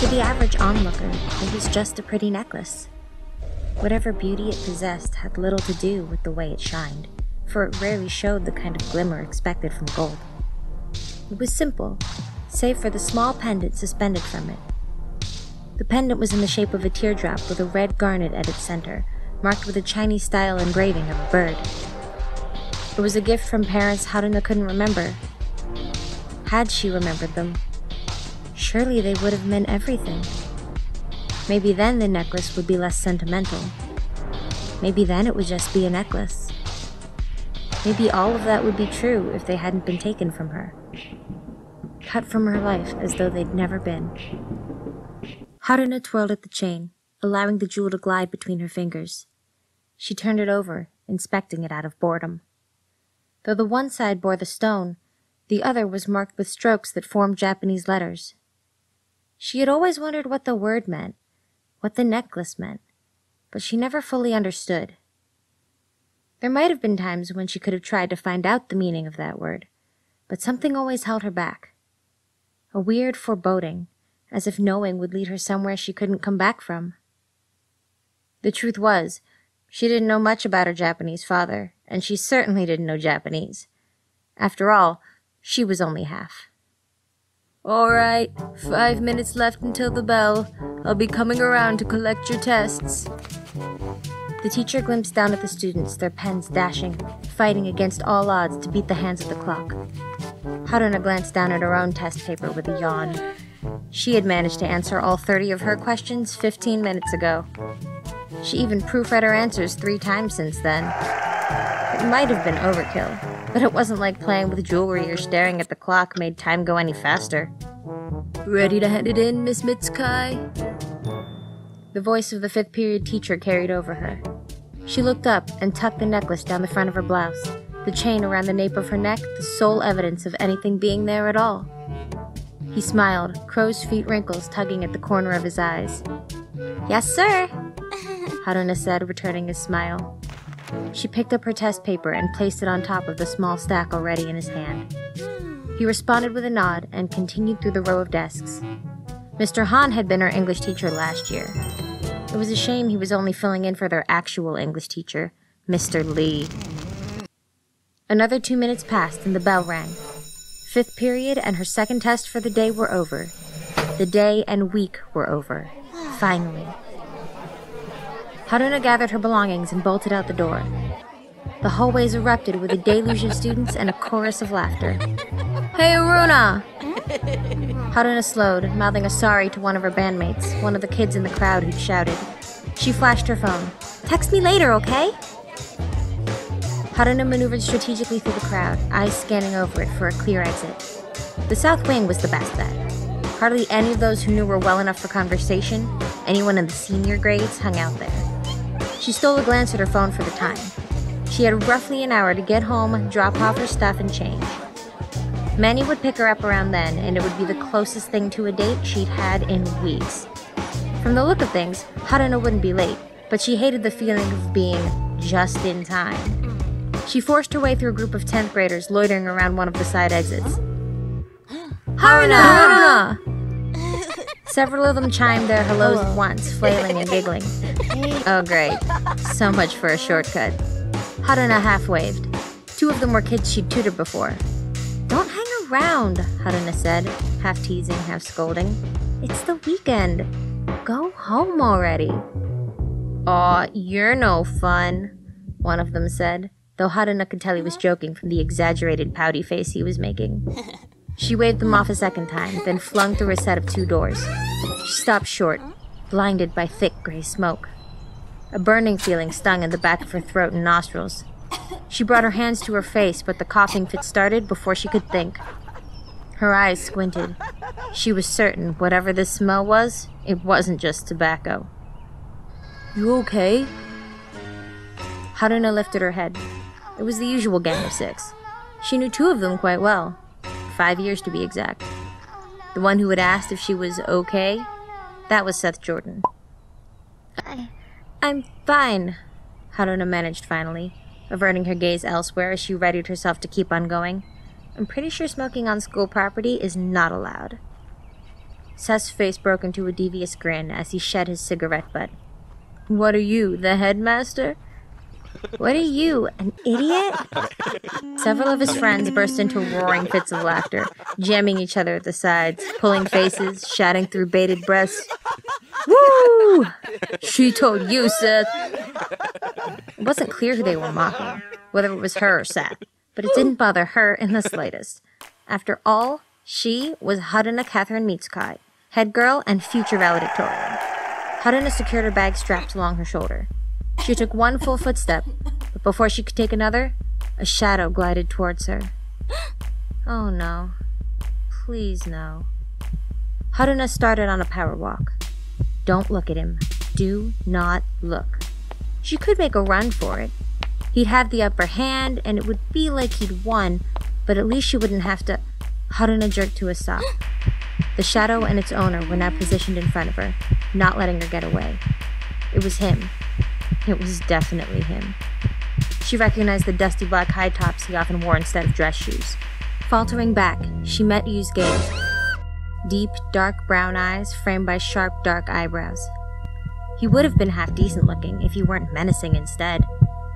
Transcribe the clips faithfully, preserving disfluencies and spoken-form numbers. To the average onlooker, it was just a pretty necklace. Whatever beauty it possessed had little to do with the way it shined, for it rarely showed the kind of glimmer expected from gold. It was simple, save for the small pendant suspended from it. The pendant was in the shape of a teardrop with a red garnet at its center, marked with a Chinese-style engraving of a bird. It was a gift from parents Haruna couldn't remember. Had she remembered them, surely they would have meant everything. Maybe then the necklace would be less sentimental. Maybe then it would just be a necklace. Maybe all of that would be true if they hadn't been taken from her. Cut from her life as though they'd never been. Haruna twirled at the chain, allowing the jewel to glide between her fingers. She turned it over, inspecting it out of boredom. Though the one side bore the stone, the other was marked with strokes that formed Japanese letters. She had always wondered what the word meant, what the necklace meant, but she never fully understood. There might have been times when she could have tried to find out the meaning of that word, but something always held her back. A weird foreboding, as if knowing would lead her somewhere she couldn't come back from. The truth was, she didn't know much about her Japanese father, and she certainly didn't know Japanese. After all, she was only half. All right, five minutes left until the bell. I'll be coming around to collect your tests. The teacher glimpsed down at the students, their pens dashing, fighting against all odds to beat the hands of the clock. Haruna glanced down at her own test paper with a yawn. She had managed to answer all thirty of her questions fifteen minutes ago. She even proofread her answers three times since then. It might have been overkill, but it wasn't like playing with jewelry or staring at the clock made time go any faster. Ready to hand it in, Miss Mitsukai? The voice of the fifth period teacher carried over her. She looked up and tucked the necklace down the front of her blouse, the chain around the nape of her neck the sole evidence of anything being there at all. He smiled, crow's feet wrinkles tugging at the corner of his eyes. Yes, sir, Haruna said, returning his smile. She picked up her test paper and placed it on top of the small stack already in his hand. He responded with a nod and continued through the row of desks. Mister Han had been her English teacher last year. It was a shame he was only filling in for their actual English teacher, Mister Lee. Another two minutes passed and the bell rang. Fifth period and her second test for the day were over. The day and week were over, finally. Haruna gathered her belongings and bolted out the door. The hallways erupted with a deluge of students and a chorus of laughter. Hey, Haruna! Haruna slowed, mouthing a sorry to one of her bandmates, one of the kids in the crowd who'd shouted. She flashed her phone. Text me later, okay? Haruna maneuvered strategically through the crowd, eyes scanning over it for a clear exit. The South Wing was the best bet. Hardly any of those who knew her well enough for conversation, anyone in the senior grades, hung out there. She stole a glance at her phone for the time. She had roughly an hour to get home, drop off her stuff, and change. Manny would pick her up around then, and it would be the closest thing to a date she'd had in weeks. From the look of things, Haruna wouldn't be late, but she hated the feeling of being just in time. She forced her way through a group of tenth graders loitering around one of the side exits. Haruna! Haruna! Several of them chimed their hellos at once, flailing and giggling. Oh great, so much for a shortcut. Haruna half-waved. Two of them were kids she'd tutored before. Don't hang around, Haruna said, half-teasing, half-scolding. It's the weekend. Go home already. Aw, you're no fun, one of them said, though Haruna could tell he was joking from the exaggerated pouty face he was making. She waved them off a second time, then flung through a set of two doors. She stopped short, blinded by thick gray smoke. A burning feeling stung in the back of her throat and nostrils. She brought her hands to her face, but the coughing fit started before she could think. Her eyes squinted. She was certain whatever this smell was, it wasn't just tobacco. You okay? Haruna lifted her head. It was the usual gang of six. She knew two of them quite well. Five years to be exact. The one who had asked if she was okay, that was Seth Jordan. I, I'm fine, Haruna managed finally, averting her gaze elsewhere as she readied herself to keep on going. I'm pretty sure smoking on school property is not allowed. Seth's face broke into a devious grin as he shed his cigarette butt. What are you, the headmaster? What are you, an idiot? Several of his friends burst into roaring fits of laughter, jamming each other at the sides, pulling faces, shouting through bated breaths. Woo! She told you, Seth! It wasn't clear who they were mocking, whether it was her or Seth, but it didn't bother her in the slightest. After all, she was Haruna Catherine Mitsukai, head girl and future valedictorian. Haruna secured her bag strapped along her shoulder. She took one full footstep, but before she could take another, a shadow glided towards her. Oh no. Please no. Haruna started on a power walk. Don't look at him. Do not look. She could make a run for it. He'd have the upper hand, and it would be like he'd won, but at least she wouldn't have to... Haruna jerked to a stop. The shadow and its owner were now positioned in front of her, not letting her get away. It was him. It was definitely him. She recognized the dusty black high tops he often wore instead of dress shoes. Faltering back, she met Yu's gaze. Deep, dark brown eyes framed by sharp, dark eyebrows. He would have been half-decent looking if he weren't menacing instead,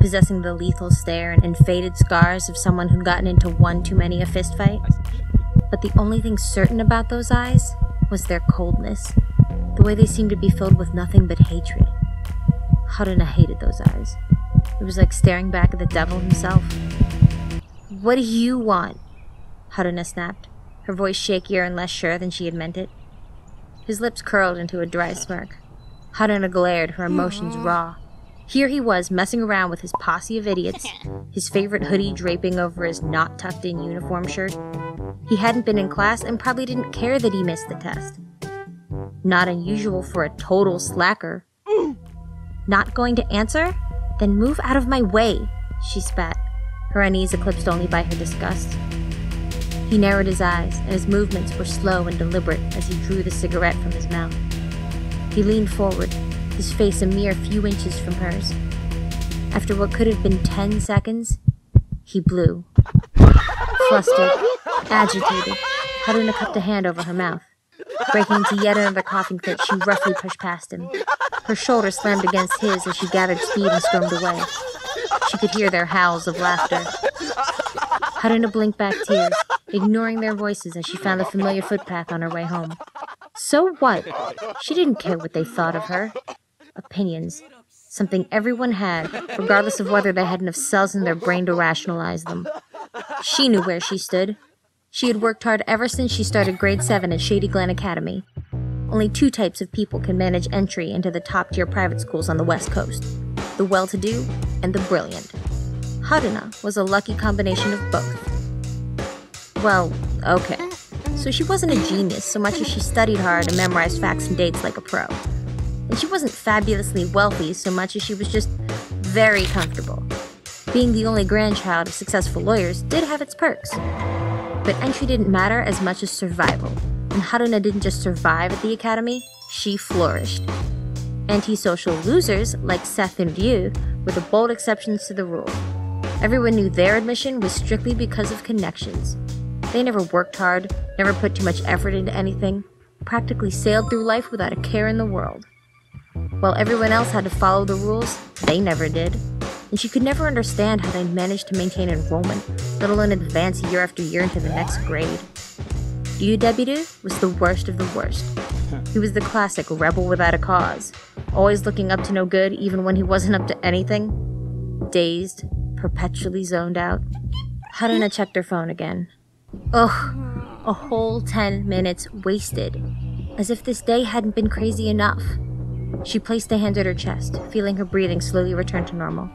possessing the lethal stare and faded scars of someone who'd gotten into one too many a fistfight. But the only thing certain about those eyes was their coldness, the way they seemed to be filled with nothing but hatred. Haruna hated those eyes. It was like staring back at the devil himself. What do you want? Haruna snapped, her voice shakier and less sure than she had meant it. His lips curled into a dry smirk. Haruna glared, her emotions raw. Here he was, messing around with his posse of idiots, his favorite hoodie draping over his not-tucked-in uniform shirt. He hadn't been in class and probably didn't care that he missed the test. Not unusual for a total slacker. Not going to answer? Then move out of my way, she spat, her unease eclipsed only by her disgust. He narrowed his eyes, and his movements were slow and deliberate as he drew the cigarette from his mouth. He leaned forward, his face a mere few inches from hers. After what could have been ten seconds, he blew. Flustered, agitated, Haruna cupped a hand over her mouth. Breaking into yet another coughing fit, she roughly pushed past him. Her shoulder slammed against his as she gathered speed and stormed away. She could hear their howls of laughter. Haruna blinked back tears, ignoring their voices as she found the familiar footpath on her way home. So what? She didn't care what they thought of her. Opinions. Something everyone had, regardless of whether they had enough cells in their brain to rationalize them. She knew where she stood. She had worked hard ever since she started grade seven at Shady Glen Academy. Only two types of people can manage entry into the top-tier private schools on the West Coast. The well-to-do and the brilliant. Haruna was a lucky combination of both. Well, okay. So she wasn't a genius so much as she studied hard and memorized facts and dates like a pro. And she wasn't fabulously wealthy so much as she was just very comfortable. Being the only grandchild of successful lawyers did have its perks. But entry didn't matter as much as survival, and Haruna didn't just survive at the academy, she flourished. Antisocial losers, like Seth and Ryu, were the bold exceptions to the rule. Everyone knew their admission was strictly because of connections. They never worked hard, never put too much effort into anything, practically sailed through life without a care in the world. While everyone else had to follow the rules, they never did. And she could never understand how they managed to maintain enrollment, let alone advance year after year into the next grade. Ryu was the worst of the worst. He was the classic rebel without a cause, always looking up to no good even when he wasn't up to anything. Dazed, perpetually zoned out. Haruna checked her phone again. Ugh, a whole ten minutes wasted, as if this day hadn't been crazy enough. She placed a hand at her chest, feeling her breathing slowly return to normal.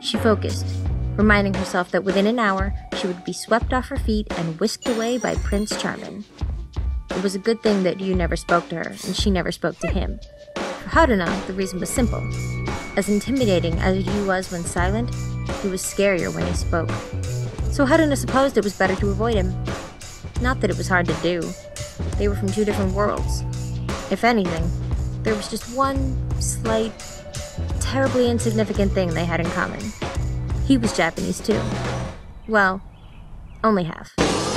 She focused, reminding herself that within an hour, she would be swept off her feet and whisked away by Prince Charming. It was a good thing that Ryu never spoke to her, and she never spoke to him. For Haruna, the reason was simple. As intimidating as Ryu was when silent, he was scarier when he spoke. So Haruna supposed it was better to avoid him. Not that it was hard to do. They were from two different worlds. If anything, there was just one slight... terribly insignificant thing they had in common. He was Japanese too. Well, only half.